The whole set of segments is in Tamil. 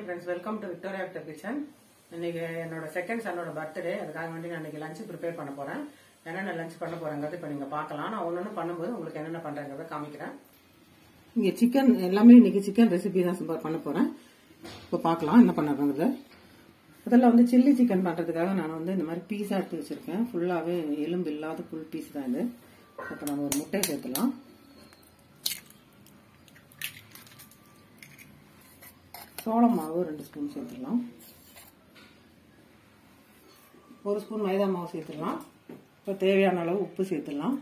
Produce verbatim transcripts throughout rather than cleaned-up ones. Morning friends, welcome to Victoria After Kitchen. Today, second son is birthday. I am going to lunch prepare. I am going to lunch. I am going to do chicken. I am going to chicken recipe. I am going to do chili chicken. I am going to piece of full of yellow full piece. I am going to சோளம் மாவு ரெண்டு ஸ்பூன் சேர்த்துறலாம். ஒரு ஸ்பூன் மைதா மாவு சேர்த்துறலாம். இப்ப தேவையான அளவு உப்பு சேர்த்துறலாம்.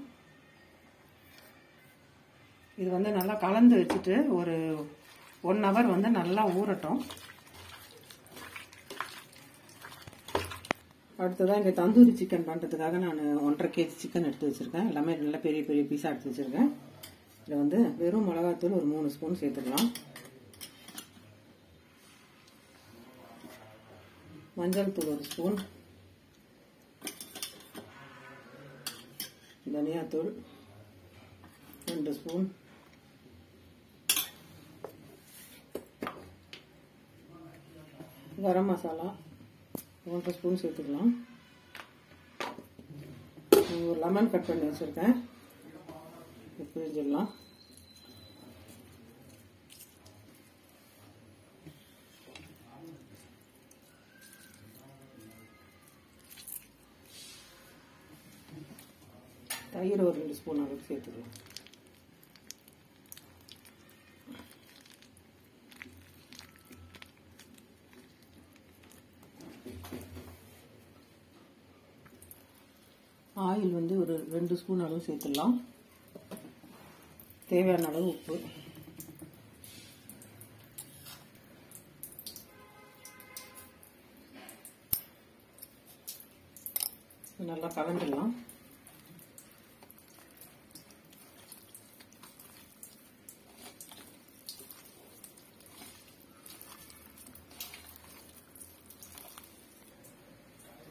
இது வந்து நல்லா கலந்து வச்சிட்டு ஒரு one hour வந்து நல்லா ஊறட்டும். அடுத்து இந்த தந்தூரி சிக்கன் பண்றதுக்காக நான் one and a half kg chicken எடுத்து வச்சிருக்கேன். எல்லாமே நல்ல பெரிய பெரிய பீஸா எடுத்து வச்சிருக்கேன். இதுல வந்து வெறும் மிளகாய்த்தூள் ஒரு three spoon சேர்த்துறலாம். மஞ்சள் தூள் ஒரு ஸ்பூன், தனியா தூள் ரெண்டு ஸ்பூன், கரம் மசாலா மூன்று ஸ்பூன் சேர்த்துக்கலாம். ஒரு லெமன் கட் பண்ணி வச்சிருக்கேன், புளிஞ்சிடலாம். தயிர் ஒரு ரெண்டு ஸ்பூன் அளவுக்கு சேர்த்துக்கலாம். ஆயில் வந்து ஒரு ரெண்டு ஸ்பூன் அளவு சேர்த்துடலாம். தேவையான அளவு உப்பு. நல்லா கலந்துடலாம்.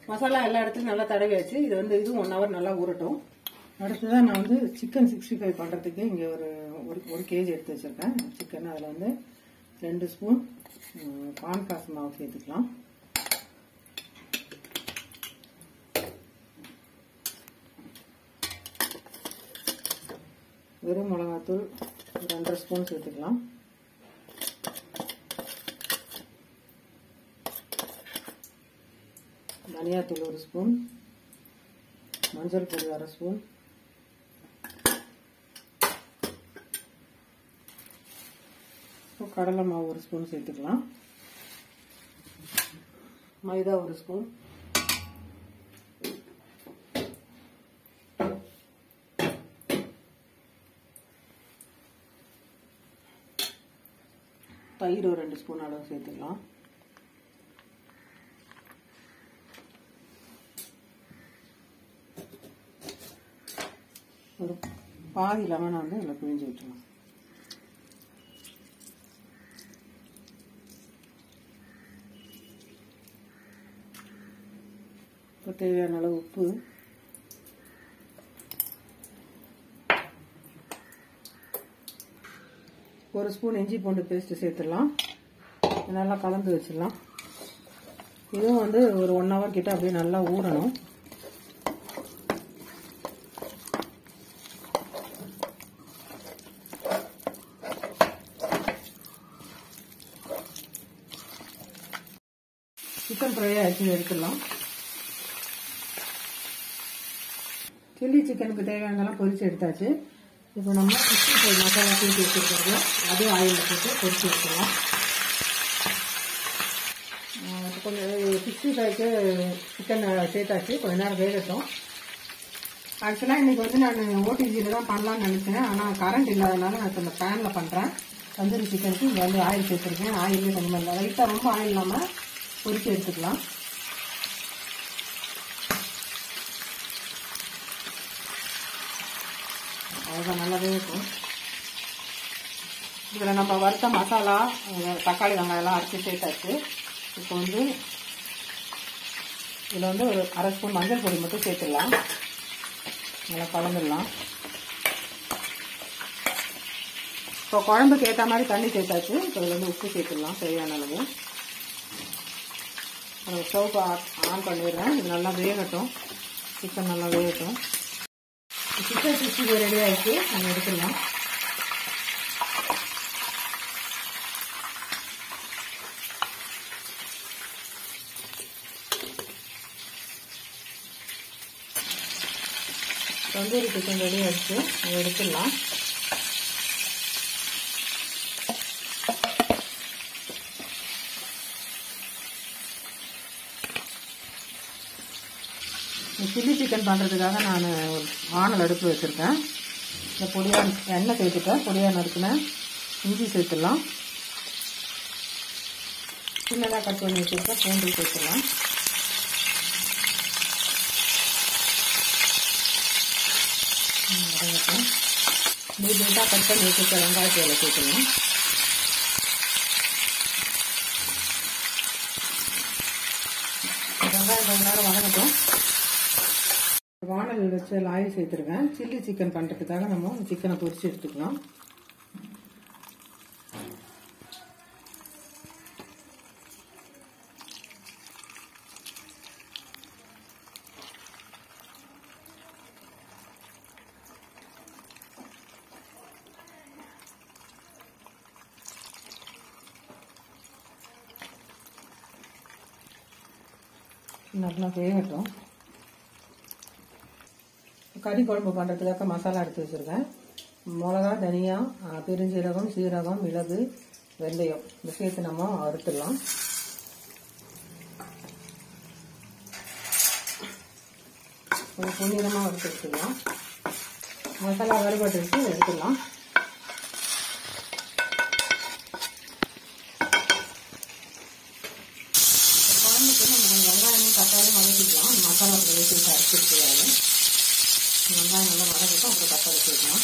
மசாலா எல்லா இடத்துலயும் நல்லா தடவியாச்சு. இது வந்து இது one hour நல்லா ஊறட்டும். அடுத்ததா நான் வந்து சிக்கன் sixty-five பண்றதுக்கு இங்க ஒரு ஒரு கேஜி எடுத்து வச்சிருக்கேன் சிக்கன். அதுல வந்து ரெண்டு ஸ்பூன் கார்ன்ஃப்ளவர் மாவு சேர்த்துக்கலாம். வெறும் மிளகாத்தூள் ரெண்டரை ஸ்பூன் சேர்த்துக்கலாம். தனியா தூள் ஒரு ஸ்பூன், மஞ்சள் பொடி அரை ஸ்பூன், கடலை மாவு ஒரு ஸ்பூன் சேர்த்துக்கலாம். மைதா ஒரு ஸ்பூன், தயிர் ஒரு ரெண்டு ஸ்பூன் அளவு சேர்த்துக்கலாம். ஒரு பாதி லெமன் வந்து இதில் பிழிஞ்சு விட்டுலாம். இப்போ தேவையான அளவு உப்பு. ஒரு ஸ்பூன் இஞ்சி பூண்டு பேஸ்ட் சேர்த்துடலாம். நல்லா கலந்து வச்சிடலாம். இதுவும் வந்து ஒரு ஒன் ஹவர் கிட்ட அப்படியே நல்லா ஊறணும். சிக்கன் ஃப்ரையை அரிசி எடுத்துடலாம். சில்லி சிக்கனுக்கு தேவையானதெல்லாம் பொரிச்சு எடுத்தாச்சு. இப்போ நம்ம சிக்ஸ்டி ஃபைவ் மசாலா தூக்கி வச்சுருக்கோம், அதுவும் ஆயில் போட்டு பொரிச்சு எடுத்துடலாம். கொஞ்சம் சிக்ஸ்டி ஃபைவ்க்கு சிக்கன் சேர்த்தாச்சு. கொஞ்ச நேரம் வேகட்டும். ஆக்சுவலாக இன்றைக்கி வந்து நான் ஓடிஜியில் தான் பண்ணலான்னு நினச்சேன். ஆனால் கரண்ட் இல்லாதனால நான் இந்த பேனில் பண்ணுறேன். தந்தூரி சிக்கனுக்கு இங்கே வந்து ஆயில் சேர்த்துருக்கேன். ஆயிலே கொஞ்சம் இல்லை, லைட்டாக ரொம்ப ஆயில் இல்லாமல் பொரிச்சு எடுத்துக்கலாம். அவ்வளோதான், நல்லாவே இருக்கும். இதில் நம்ம வறுத்த மசாலா தக்காளி வெங்காயம்லாம் அரைச்சி சேர்த்தாச்சு. இப்போ வந்து இதில் வந்து ஒரு அரை ஸ்பூன் மஞ்சள் பொடி மட்டும் சேர்த்துடலாம். நல்லா கலந்துடலாம். இப்போ குழம்புக்கு ஏற்ற மாதிரி தண்ணி சேர்த்தாச்சு. இப்போ இதில் வந்து உப்பு சேர்த்துடலாம் தேவையான அளவு. நம்ம ஸ்டவ் ஆன் பண்ணிடுறேன். இது நல்லா வேகட்டும், சிக்கன் நல்லா வேகட்டும். சிக்கன் சிக்ஸ்டி ஃபைவ் ரெடி ஆகிட்டு நம்ம எடுத்துடலாம். தந்தூரி சிக்கன் ரெடி ஆகிட்டு நம்ம எடுத்துடலாம். சில்லி சிக்கன் பண்ணுறதுக்காக நான் ஒரு வானல் அடுப்பு வச்சுருக்கேன். இந்த பொடியாக எண்ணெய் சேர்த்துட்டேன், பொடியாக நறுக்கினேன் இஞ்சி சேர்த்துடலாம், சின்னதாக கட் பண்ணி வச்சுருக்கேன் பூண்டு சேர்த்துடலாம். மீடியமாக கட் பண்ணி வச்சுருக்க வெங்காயத்தை இலை சேர்த்துடலாம். வெங்காயம் கொஞ்ச நேரம் வதங்கட்டும். வானல் வச்சு லாய் சேர்த்துருக்கேன். சில்லி சிக்கன் பண்ணுறதுக்காக நம்ம சிக்கனை பொரிச்சு எடுத்துக்கலாம். நல்லா வேகட்டும். கறி குழம்பு பண்ணுறதுக்காக மசாலா எடுத்து வச்சுருக்கேன். மிளகா, தனியா, பெருஞ்சீரகம், சீரகம், மிளகு, வெந்தயம் இந்த சேர்த்து நம்ம வறுத்துடலாம். கொஞ்சம் பொன்னிறமாக வறுத்து எடுத்துக்கலாம். மசாலா வறுபட்டு எடுத்து எடுத்துடலாம். குழம்புக்கு நம்ம வெங்காயமும் தக்காளியும் வதக்கிக்கலாம். மசாலா வதக்கி அரைச்சி எடுத்துக்கலாம். வெங்காயம் நல்லா வதக்கட்டும், அப்புறம் தக்காளி சேர்க்கலாம்.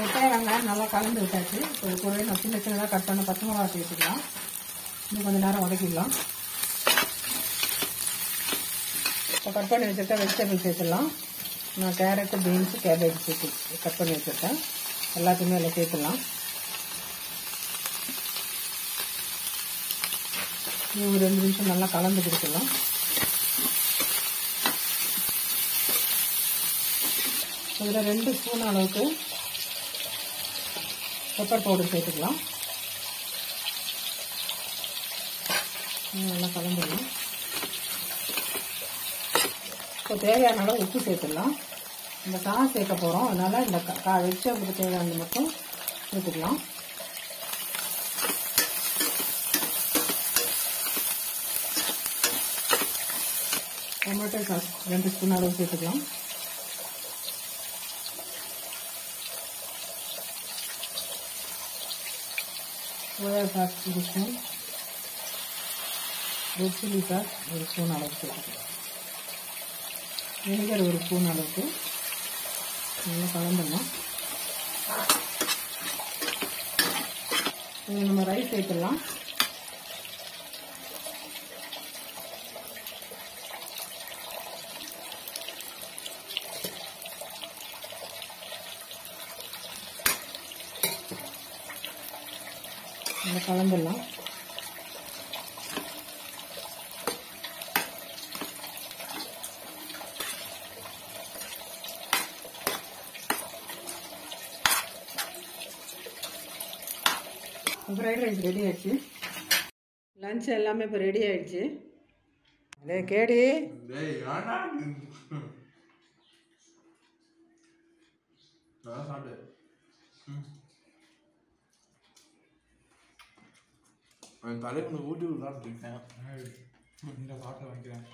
முட்டையை வெங்காயம் நல்லா கலந்து விட்டாச்சு. ஒரு கூடவே நான் சின்ன சின்னதாக கட் பண்ண பச்சை மிளகா சேர்த்துக்கலாம். இன்னும் கொஞ்சம் நேரம் வதக்கிடலாம். இப்போ கட் பண்ணி வச்சுருக்கேன் வெஜிடபிள் சேர்த்துடலாம். நான் கேரட்டு, பீன்ஸு, கேபேஜ் சேர்த்து கட் பண்ணி வச்சுருக்கேன். எல்லாத்தையுமே அதில் சேர்த்துடலாம். ஒரு ரெண்டு நிமிஷம் நல்லா கலந்து கொடுத்துடலாம். இதில் ரெண்டு ஸ்பூன் அளவுக்கு பெப்பர் பவுடர் சேர்த்துக்கலாம். நல்லா கலந்துடலாம். இப்போ தேவையான அளவு உப்பு சேர்த்துடலாம். இந்த சாஸ் சேர்க்க போகிறோம், அதனால் இந்த கா வெஜிடபிளுக்கு தேவையானது மட்டும் சேர்த்துக்கலாம். டொமேட்டோ சாஸ் ரெண்டு ஸ்பூன் அளவு சேர்த்துக்கலாம். சோயா சாஸ் ஒரு ஸ்பூன், ரெட் சில்லி சாஸ் ஒரு ஸ்பூன் அளவுக்கு சேர்த்துக்கலாம். வினிகர் ஒரு ஸ்பூன் அளவுக்கு நல்லா கலந்துடலாம். இதை நம்ம ரைஸ் சேர்த்துடலாம். நம்ம கலந்துடலாம். ஃப்ரைட் ரைஸ் ரெடி ஆயிடுச்சு. லஞ்ச் எல்லாமே இப்போ ரெடி ஆயிடுச்சு. அதே கேடி அவன் தலைவனை ஊட்டி விடலான்னு இருக்கேன். இந்த பாட்டில் வாங்கிக்கிறேன்.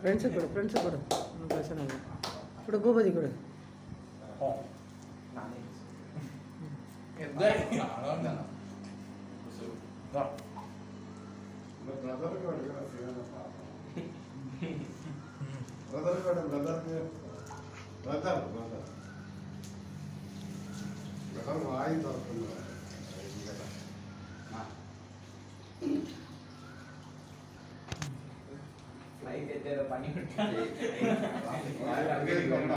Friends are good, friends are good. Put a go by the good. Oh, I get there a funny.